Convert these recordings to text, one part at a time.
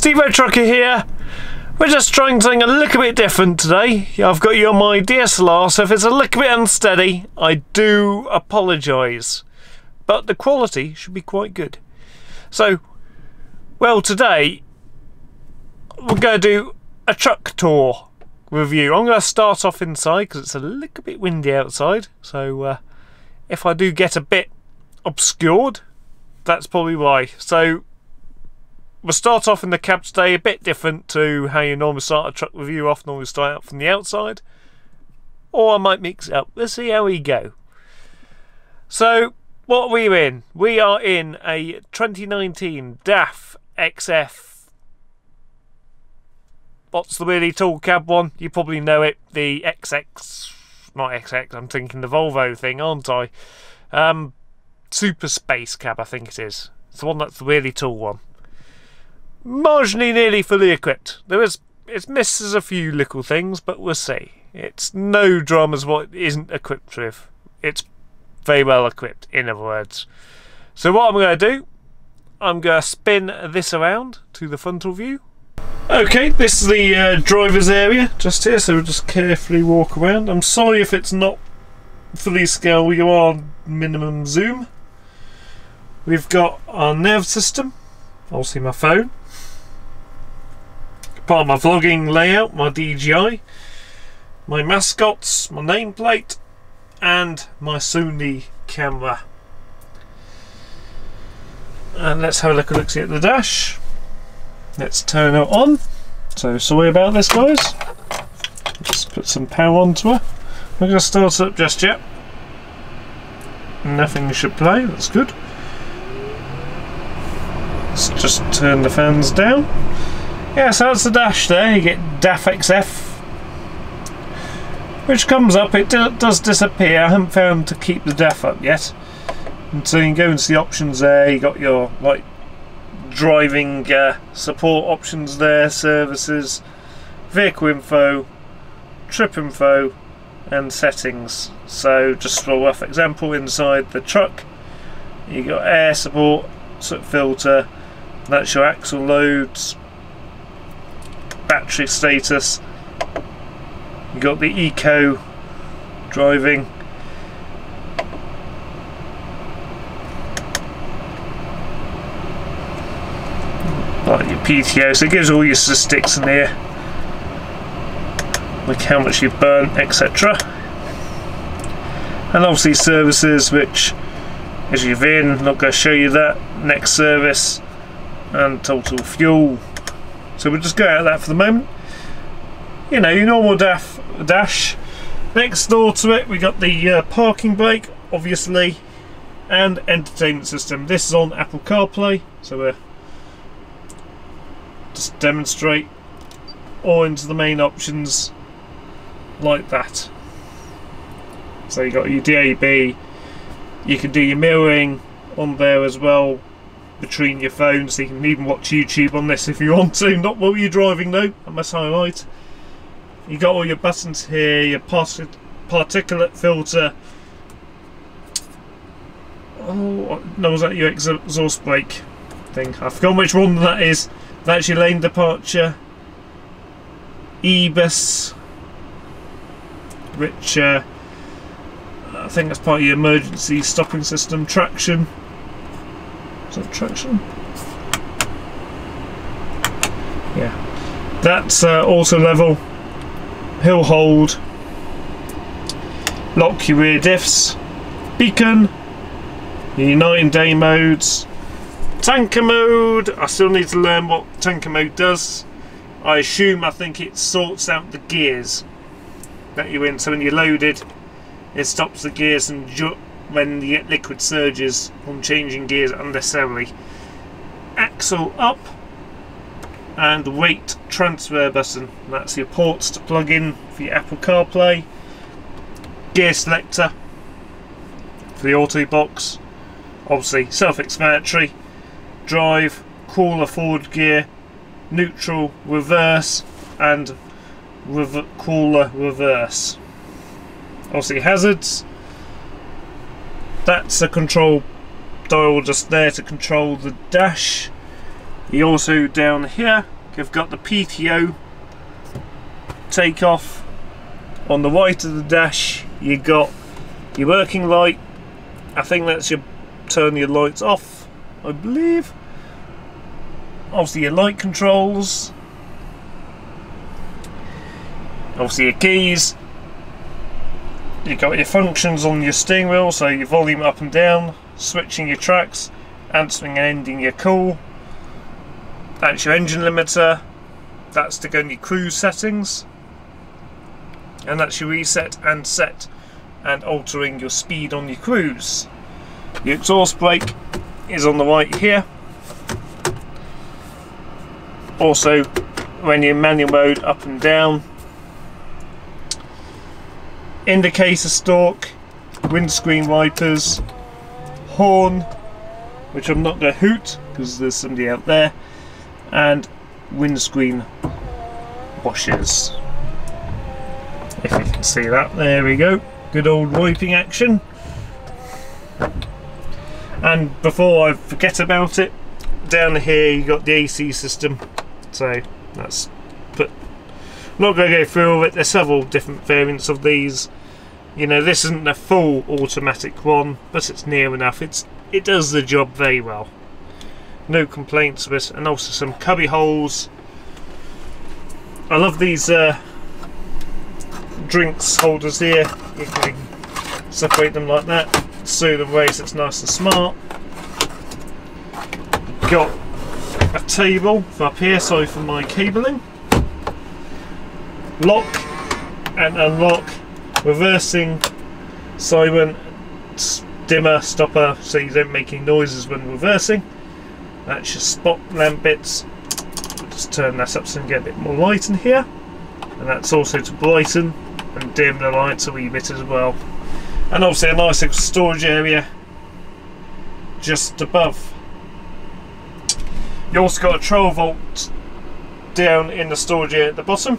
Steve Trucker here. We're just trying something a little bit different today. I've got you on my DSLR, so if it's a little bit unsteady, I do apologise. But the quality should be quite good. So, well, today we're going to do a truck tour review. I'm going to start off inside because it's a little bit windy outside. So if I do get a bit obscured, that's probably why. So we'll start off in the cab today, a bit different to how you normally start a truck review off. Normally start out from the outside, or I might mix it up. Let's see how we go. So what are we in? We are in a 2019 DAF XF. What's the really tall cab one? You probably know it. The XX, not XX. I'm thinking the Volvo thing, aren't I? Super Space Cab, I think it is. It's the one that's the really tall one. Marginally nearly fully equipped. It misses a few little things, but we'll see. It's no dramas what it isn't equipped with. It's very well equipped, in other words. So what I'm going to do, I'm going to spin this around to the frontal view. Okay, this is the driver's area just here, so we'll just carefully walk around. I'm sorry if it's not fully scale, you are minimum zoom. We've got our nav system. I'll see my phone. Part of my vlogging layout, my DJI, my mascots, my nameplate, and my Sony camera. And let's have a look-see at the dash. Let's turn it on. So sorry about this, guys. Just put some power onto her. We're going to start it up just yet. Nothing should play. That's good. Let's just turn the fans down. Yeah, so that's the dash there. You get DAF XF, which comes up. It does disappear. I haven't found to keep the DAF up yet. And so you can go into the options there. You got your like driving support options there, services, vehicle info, trip info, and settings. So just for a rough example, inside the truck, you got air support, soot filter, that's your axle loads, battery status. You got the eco driving, like your PTO, so it gives all your statistics in here, like how much you've burnt, etc. And obviously services, which as you've in, I'm not going to show you that. Next service and total fuel. So we'll just go out of that for the moment. You know, your normal dash. Next door to it, we got the parking brake, obviously, and entertainment system. This is on Apple CarPlay, so we'll just demonstrate, or into the main options like that. So you got your DAB. You can do your mirroring on there as well between your phones, so you can even watch YouTube on this if you want to. Not while you're driving though, I must highlight. You got all your buttons here, your particulate filter. Oh no, was that your exhaust brake thing? I've forgotten which one that is. That's your lane departure. EBS, which I think that's part of your emergency stopping system. Traction. Is that traction? Yeah. That's auto level. Hill hold. Lock your rear diffs. Beacon. Your night and day modes. Tanker mode. I still need to learn what tanker mode does. I think it sorts out the gears that you're in. So when you're loaded, it stops the gears, and when you get liquid surges from changing gears unnecessarily. Axle up and weight transfer button. That's your ports to plug in for your Apple CarPlay. Gear selector for the auto box. Obviously self-explanatory. Drive, crawler forward gear, neutral, reverse, and crawler reverse. Obviously hazards, that's a control dial just there to control the dash. You also down here have got the PTO takeoff. On the right of the dash you got your working light. I think that's your turn your lights off, I believe. Obviously your light controls, obviously your keys. You got your functions on your steering wheel, so your volume up and down, switching your tracks, answering and ending your call. That's your engine limiter. That's to go in your cruise settings, and that's your reset and set and altering your speed on your cruise. Your exhaust brake is on the right here. Also, when you're in manual mode, up and down. Indicator stalk, windscreen wipers, horn, which I'm not going to hoot because there's somebody out there, and windscreen washers, if you can see that. There we go, good old wiping action. And before I forget about it, down here you got the AC system, so that's put. I'm not going to go through all of it. There's several different variants of these. You know, this isn't a full automatic one, but it's near enough. It does the job very well. No complaints with it. And also some cubby holes. I love these drinks holders here. You can separate them like that, sew them away so it's nice and smart. Got a table for up here, sorry for my cabling. Lock and unlock, reversing siren, dimmer, stopper, so you don't make any noises when reversing. That's your spot lamp bits. We'll just turn that up so we can get a bit more light in here. And that's also to brighten and dim the lights a wee bit as well. And obviously a nice little storage area just above. You also got a 12 volt down in the storage area at the bottom,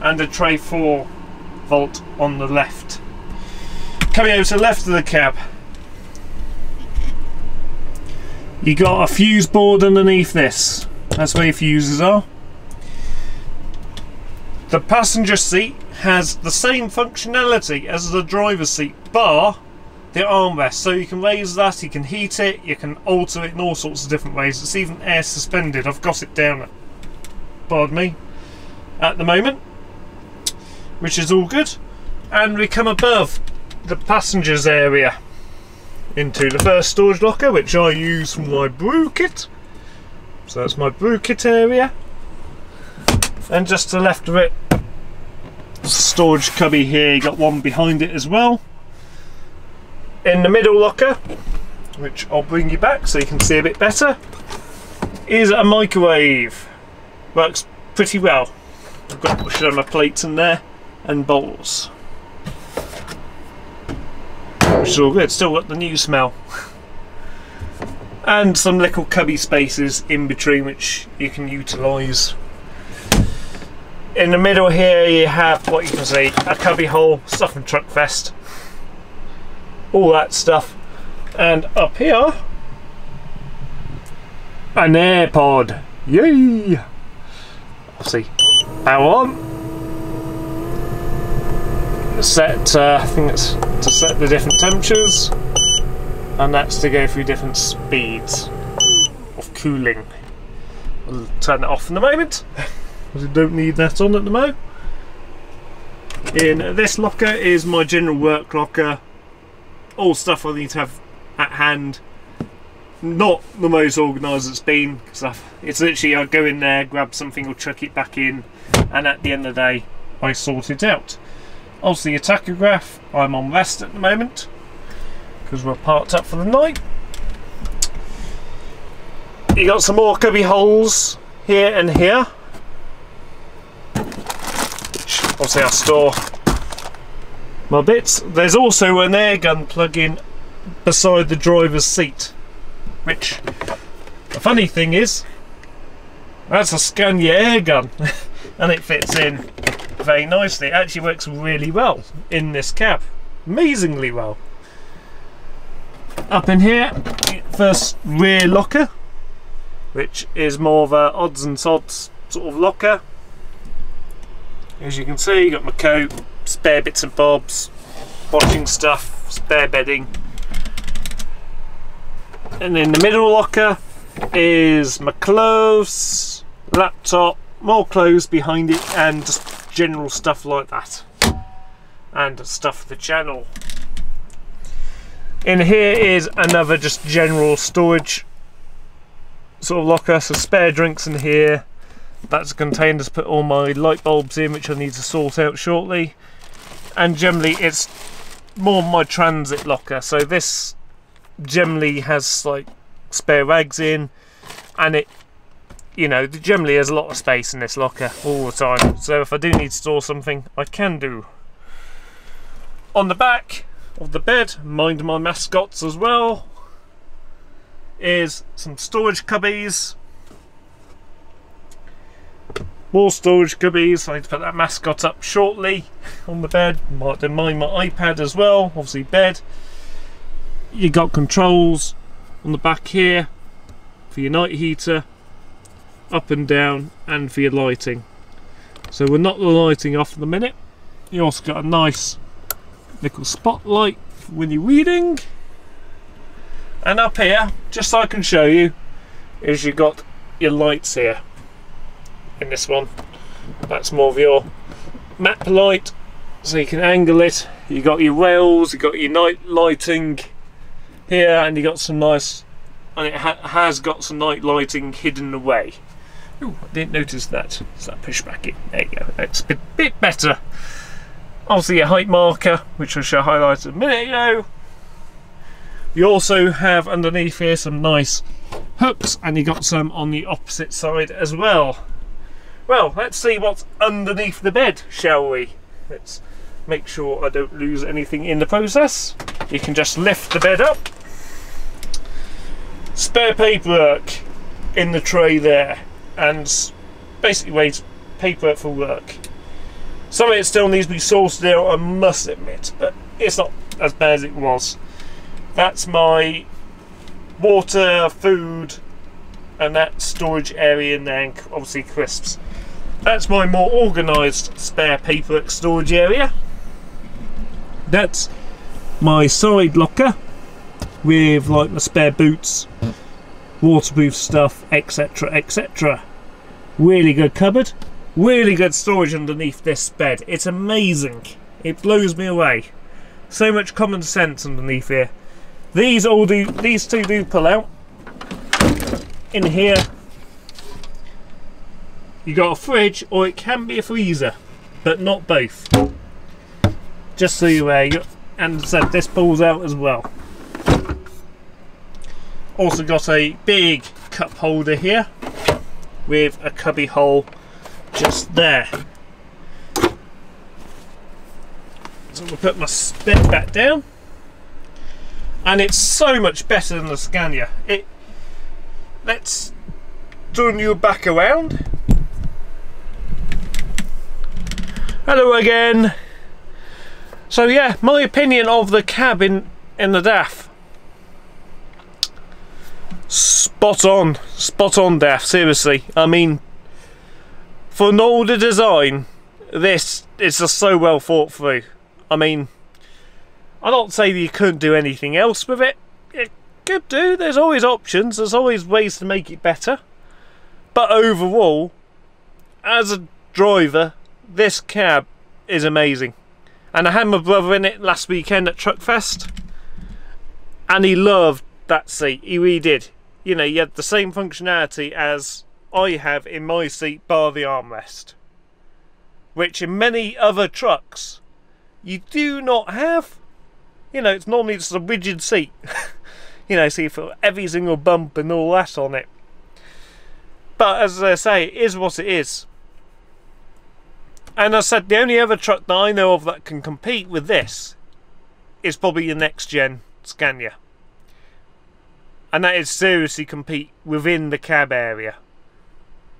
and a tray 4 volt on the left. Coming over to the left of the cab, you got a fuse board underneath this. That's where your fuses are. The passenger seat has the same functionality as the driver's seat, bar the armrest. So you can raise that, you can heat it, you can alter it in all sorts of different ways. It's even air suspended. I've got it down, pardon me, at the moment, which is all good. And we come above the passengers area into the first storage locker, which I use for my brew kit. So that's my brew kit area. And just to the left of it, storage cubby here, you got one behind it as well. In the middle locker, which I'll bring you back so you can see a bit better, is a microwave. Works pretty well. I've got, should have my plates in there and bowls, which is all good. Still got the new smell. And some little cubby spaces in between which you can utilise. In the middle here you have what you can see, a cubby hole, stuff from Truckfest, all that stuff. And up here, an AirPod. Yay! Obviously, power on. Set, I think it's to set the different temperatures, and that's to go through different speeds of cooling. I'll turn that off in a moment, because I don't need that on at the moment. In this locker is my general work locker. All stuff I need to have at hand. Not the most organised it's been, because it's literally I go in there, grab something or chuck it back in, and at the end of the day I sort it out. Also your tachograph, I'm on rest at the moment because we're parked up for the night. You got some more cubby holes here and here, which obviously I store my bits. There's also an air gun plug-in beside the driver's seat, which the funny thing is, that's a Scania air gun and it fits in very nicely. It actually works really well in this cab, amazingly well. Up in here, first rear locker, which is more of a odds and sods sort of locker. As you can see, you got my coat, spare bits and bobs, washing stuff, spare bedding. And in the middle locker is my clothes, laptop, more clothes behind it, and just general stuff like that. And stuff for the channel. In here is another just general storage sort of locker, so spare drinks in here. That's a container to put all my light bulbs in, which I need to sort out shortly. And generally it's more my transit locker, so this generally has like spare rags in, and it, you know, generally there's a lot of space in this locker all the time, so if I do need to store something, I can do. On the back of the bed, mind my mascots as well, is some storage cubbies. More storage cubbies. I need to put that mascot up shortly on the bed. Might then mind my iPad as well, obviously bed. You got controls on the back here for your night heater, up and down, and for your lighting. So we're not the lighting off in a minute. You also got a nice little spotlight for when you're reading. And up here, just so I can show you, is you got your lights here. In this one, that's more of your map light, so you can angle it. You got your rails, you got your night lighting here, and you got some nice, and it has got some night lighting hidden away. Oh, I didn't notice that. It's that push back in. There you go. That's a bit better. Obviously, your height marker, which I shall highlight a minute ago. You also have underneath here some nice hooks, and you got some on the opposite side as well. Well, let's see what's underneath the bed, shall we? Let's make sure I don't lose anything in the process. You can just lift the bed up. Spare paperwork in the tray there, and basically weighs paperwork for work. Some of it still needs to be sorted out, I must admit, but it's not as bad as it was. That's my water, food, and that storage area in there, and obviously crisps. That's my more organised spare paperwork storage area. That's my side locker with like my spare boots, waterproof stuff, etc, etc. Really good cupboard, really good storage underneath this bed. It's amazing, it blows me away. So much common sense underneath here. These two do pull out. In here you got a fridge, or it can be a freezer, but not both, just so you're aware. And so this pulls out as well. Also got a big cup holder here with a cubby hole just there. So we'll put my bed back down, and it's so much better than the Scania. Let's turn you back around. Hello again. So yeah, my opinion of the cab in the DAF. Spot on DAF, seriously. I mean, for an older design, this is just so well thought through. I mean, I don't say that you couldn't do anything else with it. Could do, there's always options, there's always ways to make it better, but overall, as a driver, this cab is amazing. And I had my brother in it last weekend at Truckfest, and he loved that seat, he really did. You know, you had the same functionality as I have in my seat, bar the armrest, which in many other trucks you do not have. You know, it's normally just a rigid seat. You know, so you feel every single bump and all that on it. But as I say, it is what it is. And I said, the only other truck that I know of that can compete with this is probably your next gen Scania. And that is seriously compete within the cab area.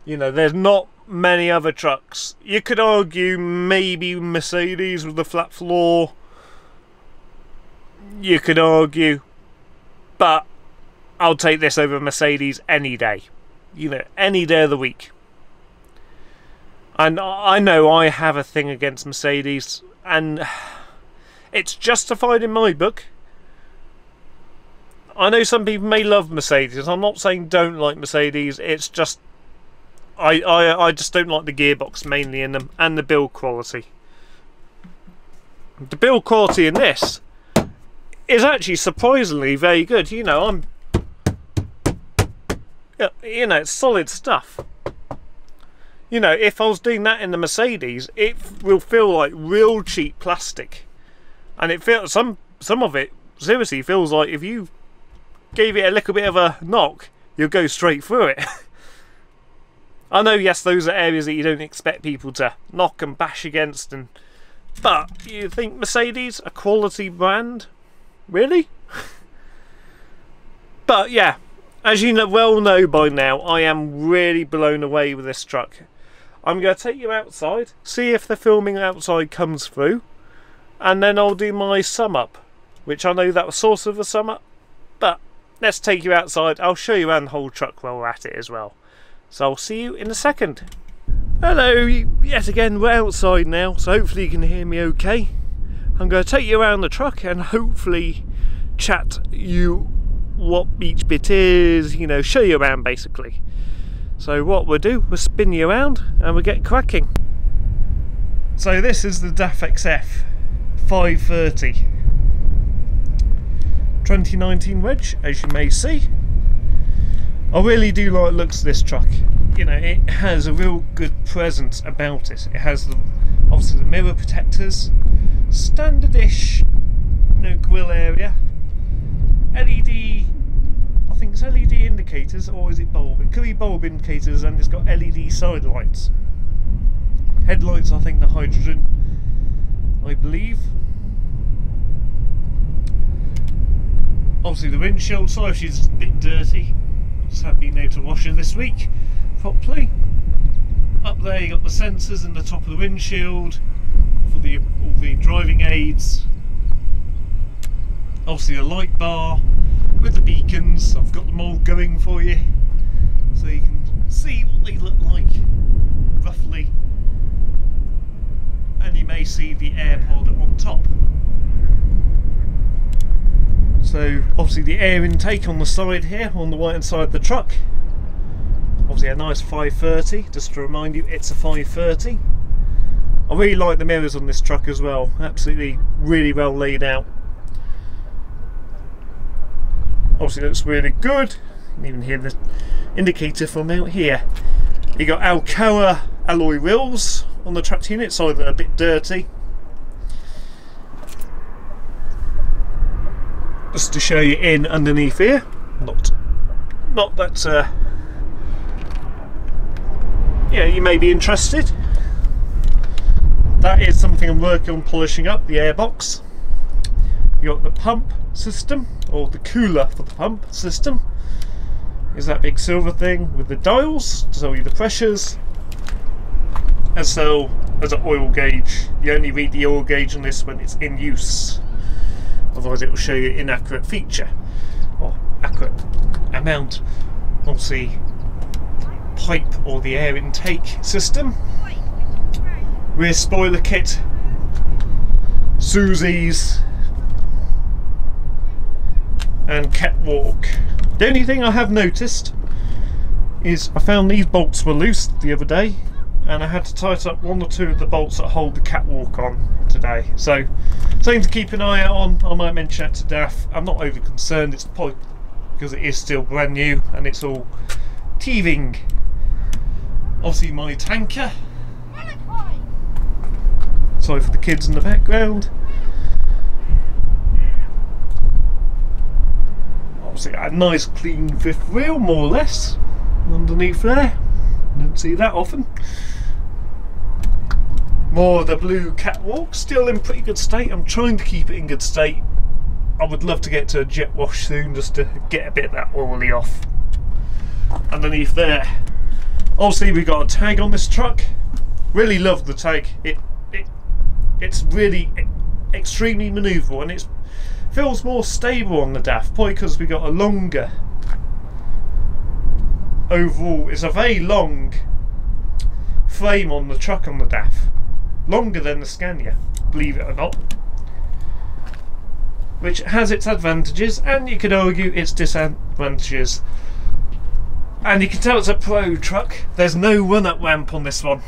You know, there's not many other trucks. You could argue maybe Mercedes with the flat floor. You could argue, but I'll take this over Mercedes any day. you know, any day of the week. And I know I have a thing against Mercedes, and it's justified in my book. I know some people may love Mercedes. I'm not saying don't like Mercedes. It's just I just don't like the gearbox mainly in them, and the build quality. The build quality in this is actually surprisingly very good. You know, it's solid stuff. You know, if I was doing that in the Mercedes, it will feel like real cheap plastic, and it feels some of it seriously feels like if you gave it a little bit of a knock, you'll go straight through it. I know, yes, those are areas that you don't expect people to knock and bash against, and but you think Mercedes, a quality brand, really? But yeah, as you well know by now, I am really blown away with this truck. I'm going to take you outside, see if the filming outside comes through, and then I'll do my sum up, which I know that was sort of a sum up, but let's take you outside. I'll show you around the whole truck while we're at it as well. So I'll see you in a second. Hello, yet again, we're outside now, so hopefully you can hear me okay. I'm going to take you around the truck and hopefully chat you what each bit is, you know, show you around basically. So what we'll do, we'll spin you around and we'll get cracking. So this is the DAF XF 530. 2019 wedge, as you may see. I really do like the looks of this truck. You know, it has a real good presence about it. It has the, obviously, the mirror protectors, standardish, you know, grille area, LED, I think it's LED indicators, or is it bulb? It could be bulb indicators, and it's got LED side lights. Headlights, I think the hydrogen, I believe. Obviously the windshield, sorry if she's a bit dirty, just haven't been able to wash her this week properly. Up there you got the sensors in the top of the windshield for the all the driving aids. Obviously a light bar with the beacons. I've got them all going for you so you can see what they look like roughly, and you may see the AirPod on top. So obviously the air intake on the side here, on the right hand side of the truck. Obviously a nice 530, just to remind you it's a 530. I really like the mirrors on this truck as well, absolutely really well laid out. Obviously looks really good, you can even hear the indicator from out here. You got Alcoa alloy wheels on the tracked unit, sorry they're a bit dirty. Just to show you in underneath here, not that yeah, you may be interested. That is something I'm working on polishing up, the airbox. You got the pump system, or the cooler for the pump system, is that big silver thing with the dials to tell you the pressures, as well as an oil gauge. You only read the oil gauge on this when it's in use. Otherwise it will show you inaccurate feature or accurate amount. Obviously pipe or the air intake system, rear spoiler kit, Susie's, and catwalk. The only thing I have noticed is I found these bolts were loose the other day and I had to tighten up one or two of the bolts that hold the catwalk on today. So something to keep an eye out on. I might mention that to DAF. I'm not over concerned, it's probably because it is still brand new and it's all teething. Obviously my tanker. Sorry for the kids in the background. Obviously a nice clean fifth wheel, more or less, underneath there. Don't see that often. More of the blue catwalk, still in pretty good state. I'm trying to keep it in good state. I would love to get to a jet wash soon just to get a bit of that oily off. Underneath there, obviously we got a tag on this truck. Really love the tag. It's really extremely manoeuvrable, and it feels more stable on the DAF, probably because we got a longer overall is a very long frame on the truck on the DAF, longer than the Scania, believe it or not, which has its advantages and you could argue its disadvantages. And you can tell it's a pro truck, there's no run-up ramp on this one,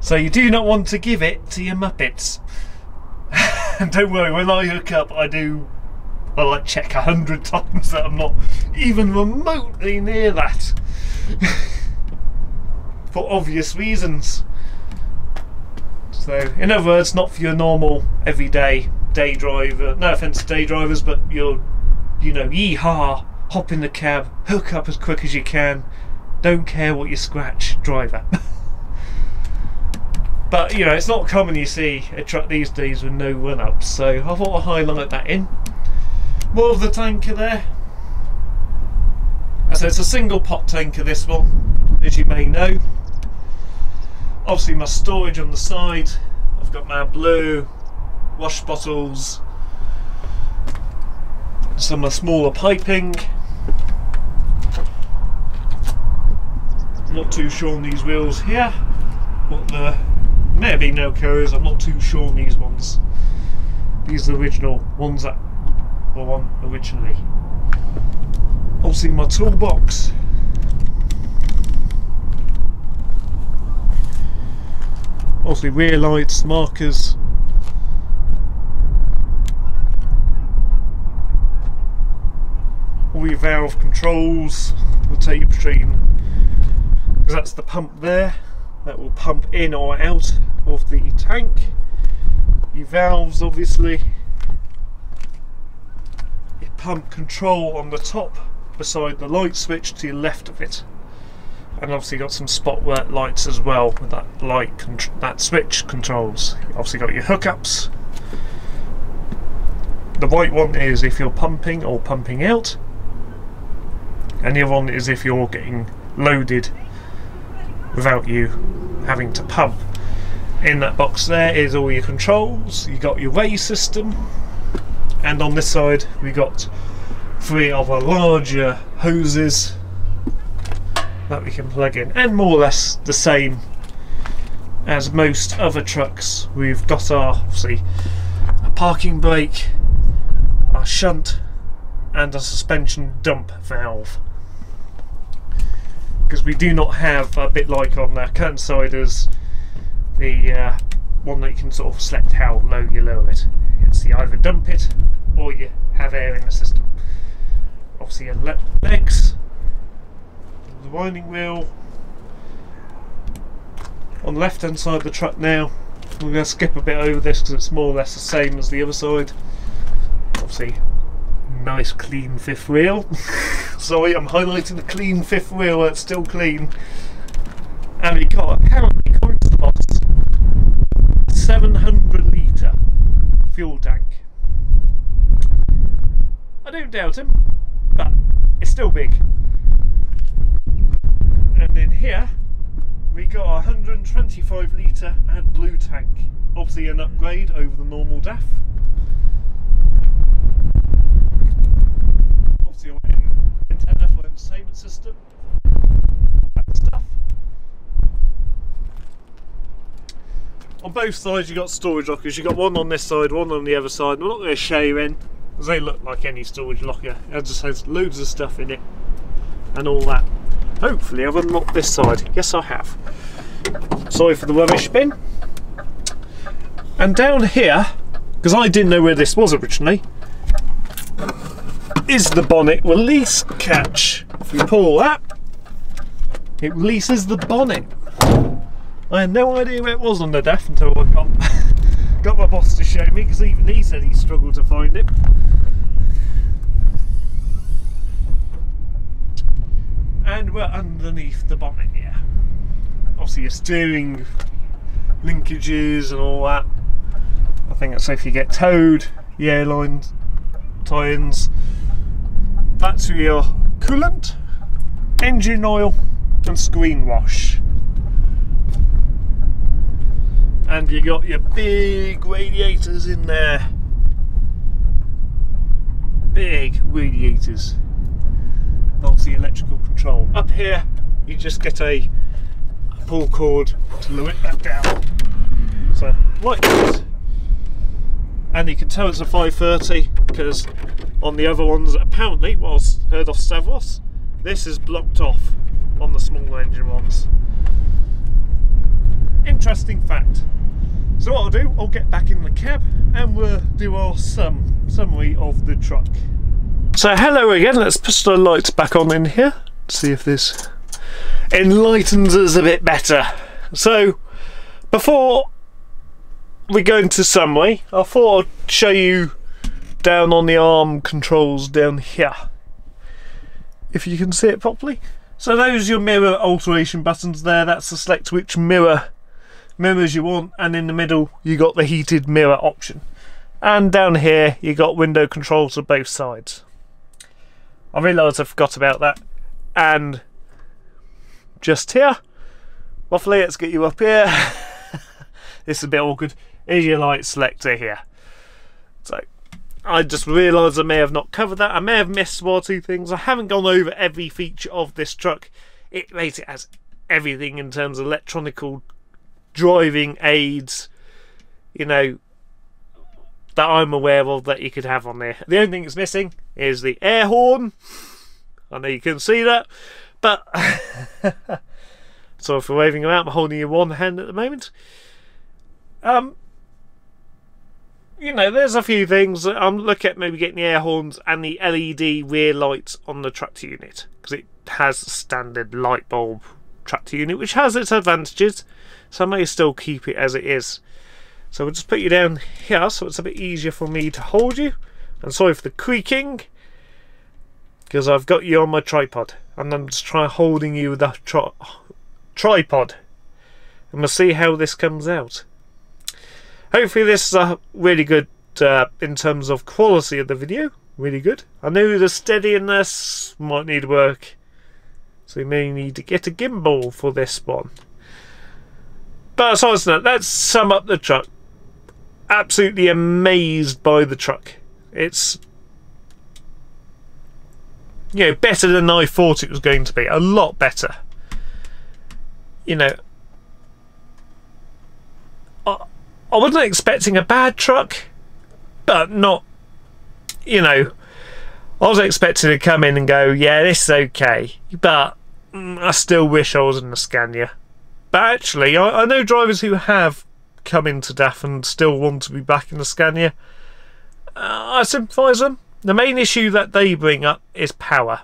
so you do not want to give it to your Muppets. Don't worry, when I hook up I like check 100 times that I'm not even remotely near that, for obvious reasons. So in other words, not for your normal everyday day driver, no offence to day drivers, but you're, you know, yee-haw, hop in the cab, hook up as quick as you can, don't care what you scratch, drive at. But you know, it's not common you see a truck these days with no run-ups, so I thought I'd highlight that in. More of the tanker there. So it's a single pot tanker, this one, as you may know. Obviously my storage on the side, I've got my blue wash bottles, some of the smaller piping. Not too sure on these wheels here, what the may have been Alcoa's, I'm not too sure on these ones. These are the original ones that were on originally. Obviously my toolbox. Obviously rear lights, markers. All your valve controls, the tape stream, because that's the pump there that will pump in or out of the tank. Your valves, obviously, your pump control on the top beside the light switch to your left of it, and obviously got some spot work lights as well with that light that switch controls. You've obviously got your hookups. The white one is if you're pumping or pumping out. And the other one is if you're getting loaded without you having to pump. In that box there is all your controls, you got your way system, and on this side we got three of our larger hoses that we can plug in, and more or less the same as most other trucks. We've got our, see, a parking brake, our shunt, and a suspension dump valve, because we do not have, a bit like on the Curtainsiders, the one that you can sort of select how low you lower it. It's you either dump it or you have air in the system. Obviously your legs, the winding wheel. On the left hand side of the truck now, we're going to skip a bit over this because it's more or less the same as the other side. Obviously nice clean fifth wheel. Sorry, I'm highlighting the clean fifth wheel, it's still clean. And we got apparently current slots 700-litre fuel tank. I don't doubt him, but it's still big. And then here we got our 125-litre AdBlue tank, obviously an upgrade over the normal DAF. Entertainment system, that stuff. On both sides you've got storage lockers, you've got one on this side, one on the other side. I'm not going to show you in because they look like any storage locker, it just has loads of stuff in it and all that. Hopefully I've unlocked this side, yes I have. Sorry for the rubbish bin. And down here, because I didn't know where this was originally, is the bonnet release catch. If you pull that, it releases the bonnet. I had no idea where it was on the DAF until I got my boss to show me, because even he said he struggled to find it. And we're underneath the bonnet here. Obviously your steering linkages and all that. I think that's if you get towed, the airline tie-ins. That's your coolant, engine oil and screen wash. And you got your big radiators in there. Big radiators. Obviously the electrical control. Up here you just get a pull cord to lower that down. So like this. And you can tell it's a 530 because on the other ones, apparently, was heard off Savos, this is blocked off on the small engine ones. Interesting fact. So what I'll do, I'll get back in the cab and we'll do our summary of the truck. So hello again, let's push the lights back on in here, see if this enlightens us a bit better. So before we go into summary, I thought I'd show you down on the arm controls down here, if you can see it properly. So those are your mirror alteration buttons there. That's to select which mirrors you want, and in the middle you got the heated mirror option, and down here you got window controls on both sides. I realised I forgot about that. And just here, roughly, let's get you up here. This is a bit awkward. Here's your light selector here. So I just realised I may have not covered that. I may have missed one or two things. I haven't gone over every feature of this truck. It rates it as everything in terms of electronical driving aids, you know, that I'm aware of that you could have on there. The only thing that's missing is the air horn. I know you can see that, but sorry for waving about. I'm holding it in one hand at the moment. You know, there's a few things. I'm looking at maybe getting the air horns and the LED rear lights on the tractor unit, because it has a standard light bulb tractor unit, which has its advantages, so I may still keep it as it is. So we'll just put you down here so it's a bit easier for me to hold you. And sorry for the creaking, because I've got you on my tripod and I'm just trying holding you with the tripod, and we'll see how this comes out. Hopefully this is a really good, in terms of quality of the video, really good. I know the steadiness might need work, so we may need to get a gimbal for this one. But aside from that, let's sum up the truck. Absolutely amazed by the truck. It's, you know, better than I thought it was going to be. A lot better. You know, I wasn't expecting a bad truck, but not, you know, I was expecting to come in and go, yeah, this is okay, but I still wish I was in the Scania. But actually, I know drivers who have come into DAF and still want to be back in the Scania. I sympathise them. The main issue that they bring up is power.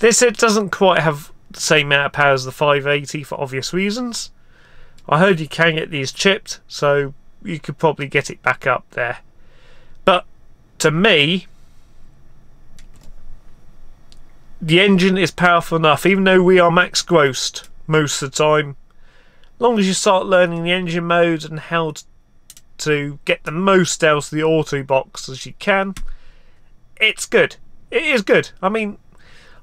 This, it doesn't quite have the same amount of power as the 580 for obvious reasons. I heard you can get these chipped, so you could probably get it back up there. But to me, the engine is powerful enough, even though we are max grossed most of the time. As long as you start learning the engine mode and how to get the most out of the auto box as you can, it's good. It is good. I mean,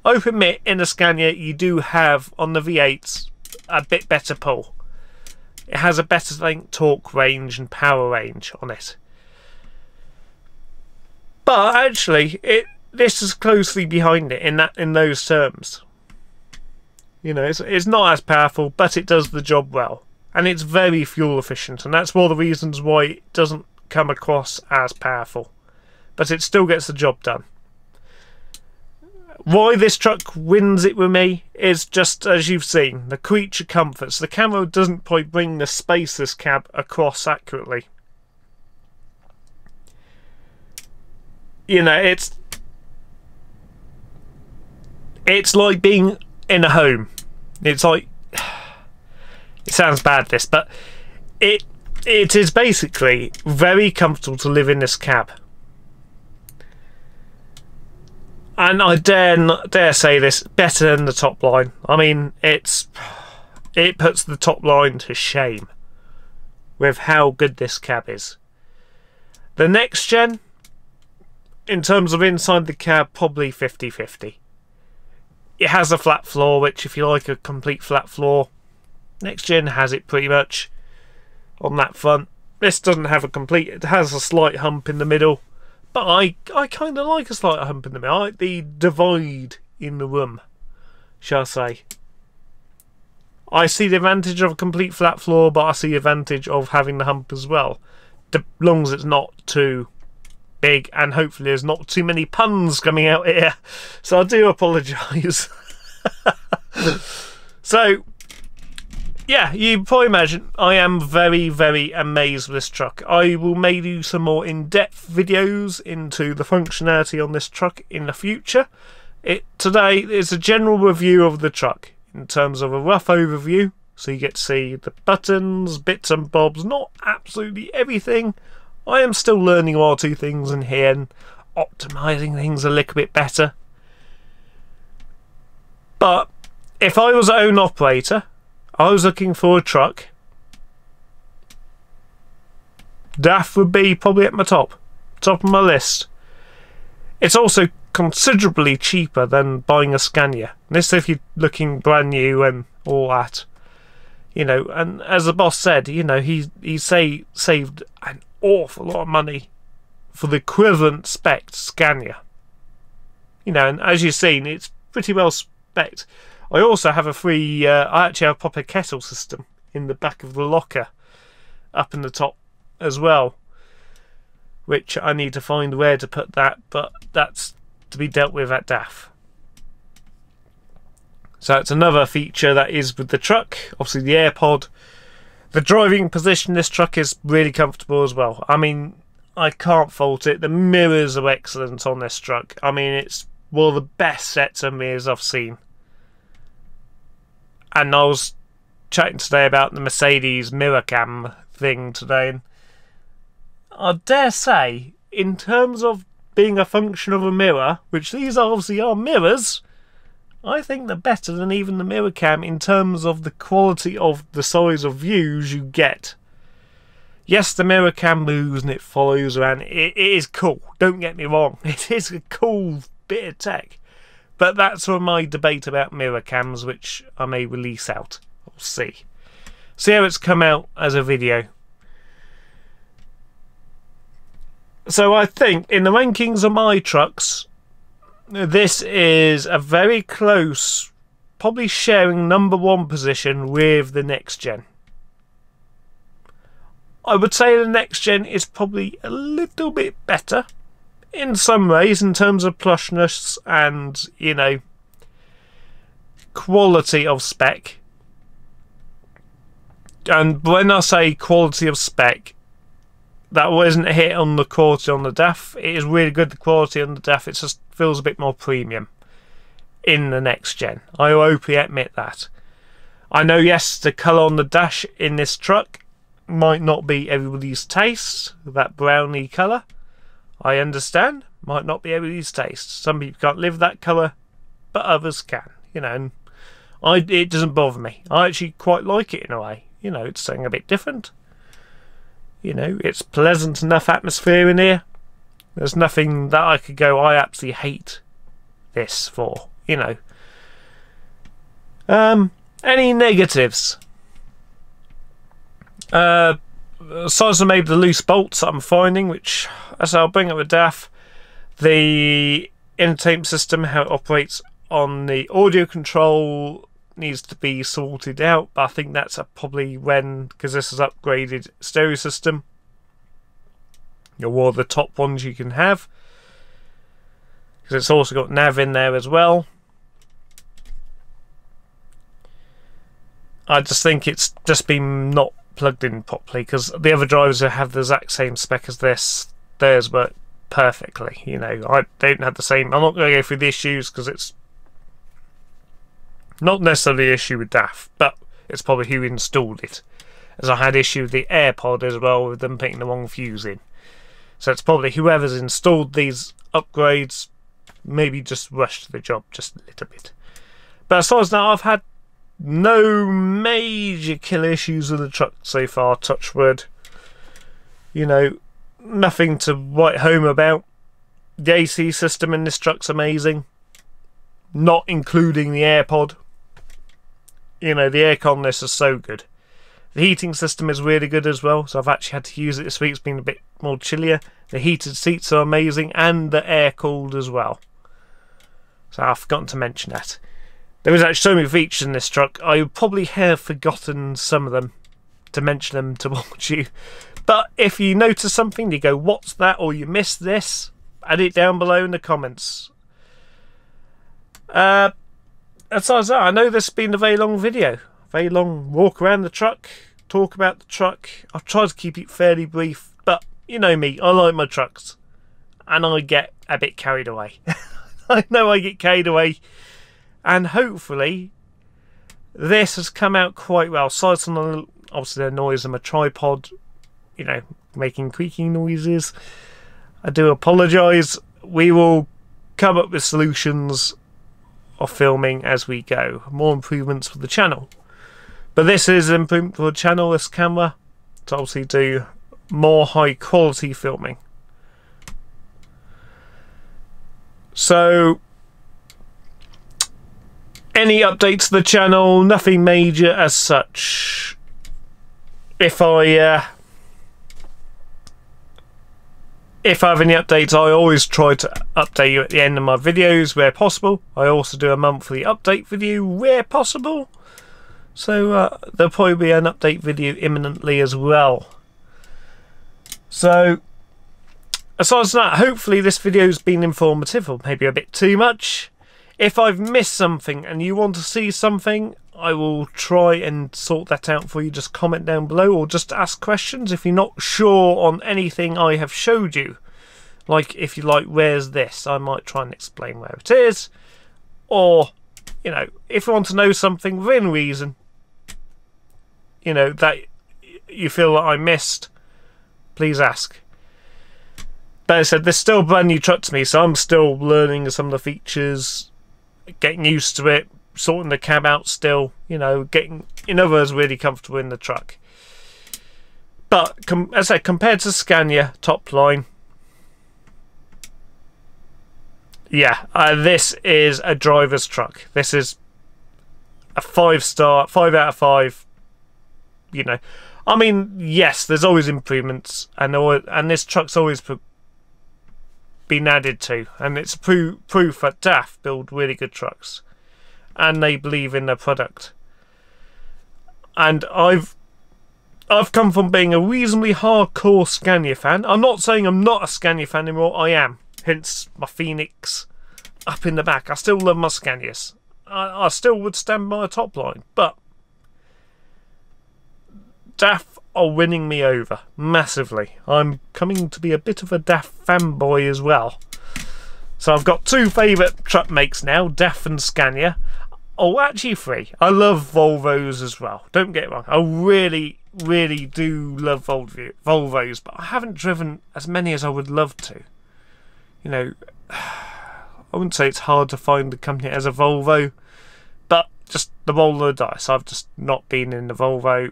I admit, in a Scania, you do have, on the V8s, a bit better pull. It has a better torque range and power range on it. But actually, this is closely behind it in those terms. You know, it's not as powerful, but it does the job well. And it's very fuel efficient, and that's one of the reasons why it doesn't come across as powerful. But it still gets the job done. Why this truck wins it with me is just, as you've seen, the creature comforts. The camera doesn't quite bring the space this cab across accurately. You know, it's like being in a home. It's like, it sounds bad this, but it is basically very comfortable to live in this cab. And I dare say this, better than the top line. I mean, it puts the top line to shame with how good this cab is. The next gen, in terms of inside the cab, probably 50-50. It has a flat floor, which if you like a complete flat floor, next gen has it pretty much on that front. This doesn't have a complete, it has a slight hump in the middle, But I kind of like a slight hump in the middle. I like the divide in the room, shall I say. I see the advantage of a complete flat floor, but I see the advantage of having the hump as well. As long as it's not too big, and hopefully there's not too many puns coming out here. So I do apologise. So, yeah, you probably imagine I am very, very amazed with this truck. I will maybe do some more in-depth videos into the functionality on this truck in the future. Today is a general review of the truck in terms of a rough overview. So you get to see the buttons, bits and bobs, not absolutely everything. I am still learning one or two things in here and optimising things a little bit better. But if I was an own operator, I was looking for a truck, DAF would be probably at my top of my list. It's also considerably cheaper than buying a Scania. This if you're looking brand new and all that. You know, and as the boss said, you know, he saved an awful lot of money for the equivalent spec Scania. You know, and as you've seen, it's pretty well spec'd. I also have a free, I actually have a proper kettle system in the back of the locker up in the top as well, which I need to find where to put that, but that's to be dealt with at DAF. So it's another feature that is with the truck. Obviously the AirPod. The driving position, this truck is really comfortable as well. I mean, I can't fault it. The mirrors are excellent on this truck. I mean, it's one of the best sets of mirrors I've seen. And I was chatting today about the Mercedes mirror cam thing today. And I dare say, in terms of being a function of a mirror, which these obviously are mirrors, I think they're better than even the mirror cam in terms of the quality of the size of views you get. Yes, the mirror cam moves and it follows around. It is cool. Don't get me wrong. It is a cool bit of tech. But that's from my debate about mirror cams, which I may release out. We'll see. See how it's come out as a video. So I think in the rankings of my trucks, this is a very close, probably sharing #1 position with the next gen. I would say the next gen is probably a little bit better in some ways in terms of plushness and, you know, quality of spec. And when I say quality of spec, that wasn't a hit on the quality on the DAF. It is really good, the quality on the DAF. It just feels a bit more premium in the next gen. I will openly admit that. I know, yes, the colour on the dash in this truck might not be everybody's taste. That browny colour, I understand, might not be everybody's taste. Some people can't live that colour, but others can. You know, and it doesn't bother me. I actually quite like it in a way. You know, it's something a bit different. You know, it's pleasant enough atmosphere in here. There's nothing that I could go, I absolutely hate this for, you know. Any negatives? Aside from maybe the loose bolts that I'm finding, which, as I'll bring up with DAF, the entertainment system, how it operates on the audio control, needs to be sorted out, but I think that's probably when, because this is upgraded stereo system, you're one of the top ones you can have, because it's also got nav in there as well. I just think it's just been not plugged in properly, because the other drivers who have the exact same spec as this, theirs work perfectly. You know, I don't have the same. I'm not going to go through the issues, because it's not necessarily an issue with DAF, but it's probably who installed it. As I had issue with the AirPod as well, with them putting the wrong fuse in. So it's probably whoever's installed these upgrades maybe just rushed the job just a little bit. But as far as now, I've had no major killer issues with the truck so far, touch wood. You know, nothing to write home about. The AC system in this truck's amazing. Not including the AirPod. You know, the aircon, this is so good. The heating system is really good as well, so I've actually had to use it this week. It's been a bit more chillier. The heated seats are amazing, and the air cooled as well. So I've forgotten to mention that. There is actually so many features in this truck, I probably have forgotten some of them to mention them towards you. But if you notice something, you go, what's that? Or you missed this, add it down below in the comments. As far as that, I know this has been a very long video. Very long walk around the truck, talk about the truck. I've tried to keep it fairly brief, but you know me, I like my trucks. And I get a bit carried away. I know I get carried away. And hopefully this has come out quite well. Aside from obviously the noise of my tripod, you know, making creaking noises, I do apologise. We will come up with solutions of filming as we go. More improvements for the channel. But this is an improvement for the channel, this camera, to obviously do more high quality filming. So any updates to the channel, nothing major as such. If I have any updates, I always try to update you at the end of my videos where possible. I also do a monthly update video where possible. So there'll probably be an update video imminently as well. So aside from that, hopefully this video's been informative, or maybe a bit too much. If I've missed something and you want to see something, I will try and sort that out for you. Just comment down below, or just ask questions if you're not sure on anything I have showed you. Like, if you like, where's this? I might try and explain where it is. Or, you know, if you want to know something within reason, you know, that you feel that I missed, please ask. But as I said, this is still a brand new truck to me, so I'm still learning some of the features, getting used to it, sorting the cab out still, you know, getting, in other words, really comfortable in the truck. But as I said, compared to Scania top line, yeah, this is a driver's truck. This is a 5-star, 5 out of 5. You know, I mean, yes, there's always improvements, and this truck's always been added to, and it's proof that DAF build really good trucks and they believe in their product. And I've come from being a reasonably hardcore Scania fan. I'm not saying I'm not a Scania fan anymore, I am, hence my Phoenix up in the back. I still love my Scanias. I still would stand by a top line, but DAF are winning me over massively. I'm coming to be a bit of a DAF fanboy as well. So I've got 2 favourite truck makes now, DAF and Scania. Oh, actually 3. I love Volvos as well, don't get it wrong. I really, really do love Volvos, but I haven't driven as many as I would love to. You know, I wouldn't say it's hard to find the company as a Volvo, but just the roll of the dice. I've just not been in the Volvo.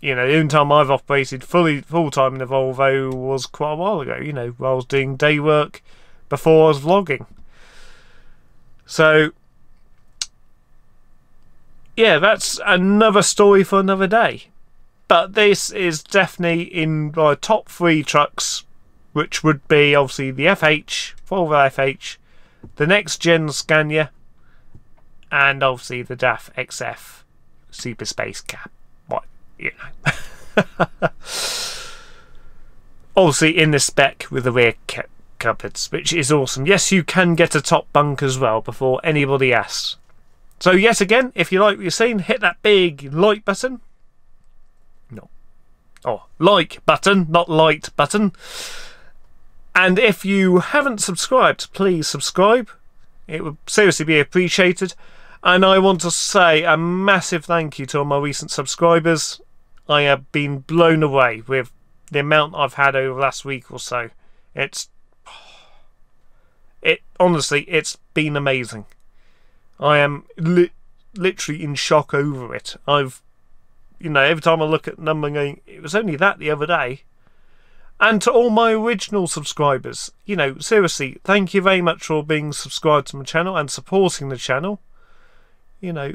You know, the only time I've operated full-time in a Volvo was quite a while ago, you know, while I was doing day work before I was vlogging. So, yeah, that's another story for another day. But this is definitely in my top 3 trucks, which would be, obviously, the FH, Volvo FH, the next-gen Scania, and, obviously, the DAF XF Super Space Cab. You know. Obviously in the spec with the rear cupboards, which is awesome. Yes, you can get a top bunk as well before anybody asks. So yes, again, if you like what you're seeing, hit that big like button. No. Oh, like button, not light button. And if you haven't subscribed, please subscribe. It would seriously be appreciated. And I want to say a massive thank you to all my recent subscribers. I have been blown away with the amount I've had over the last week or so. Honestly, it's been amazing. I am literally in shock over it. You know, every time I look at the number, I'm going, it was only that the other day. And to all my original subscribers, you know, seriously, thank you very much for being subscribed to my channel and supporting the channel. You know,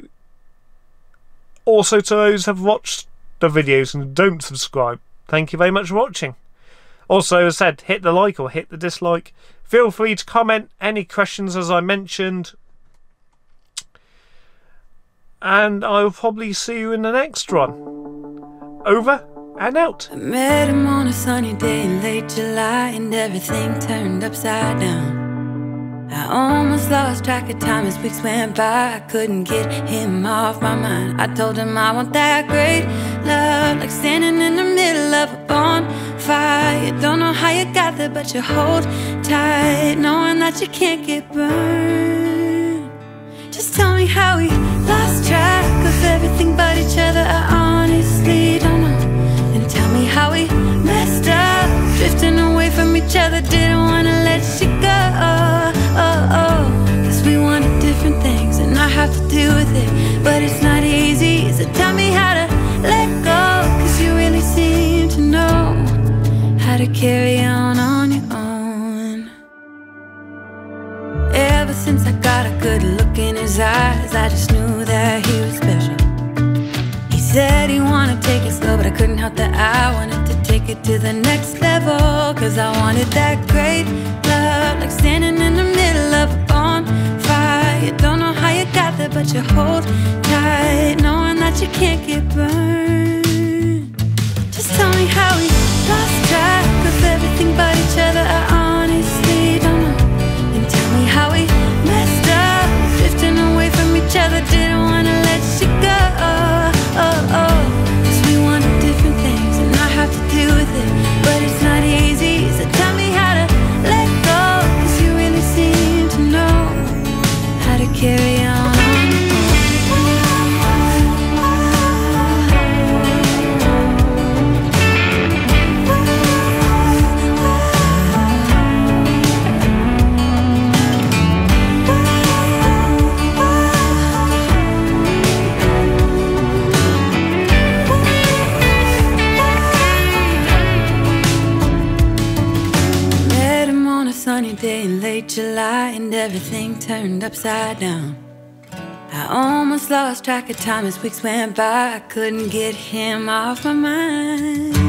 also to those who have watched the videos and don't subscribe. Thank you very much for watching. Also, as I said, hit the like or hit the dislike. Feel free to comment any questions as I mentioned. And I will probably see you in the next one. Over and out. I met him on a sunny day in late July, and everything turned upside down. I almost lost track of time as weeks went by. I couldn't get him off my mind. I told him I want that great love, like standing in the middle of a bonfire. You don't know how you got there, but you hold tight, knowing that you can't get burned. Just tell me how we lost track of everything but each other. I honestly don't know. Tell me how we messed up, drifting away from each other, didn't wanna let you go. Cause we wanted different things, and I have to deal with it, but it's not easy. So tell me how to let go, cause you really seem to know how to carry on your own. Ever since I got a good look in his eyes, I just knew that he was special. Said he wanted to take it slow, but I couldn't help that I wanted to take it to the next level. Cause I wanted that great love, like standing in the middle of a bonfire. You don't know how you got there, but you hold tight, knowing that you can't get burned. Just tell me how we lost track of everything but each other. I honestly don't know. And tell me how we messed up, drifting away from each other, didn't wanna let you go. Cause we wanted different things, and I have to deal with it, but it's not easy. So tell me how to let go, cause you really seem to know how to carry on. Day in late July, and everything turned upside down. I almost lost track of time as weeks went by. I couldn't get him off my mind.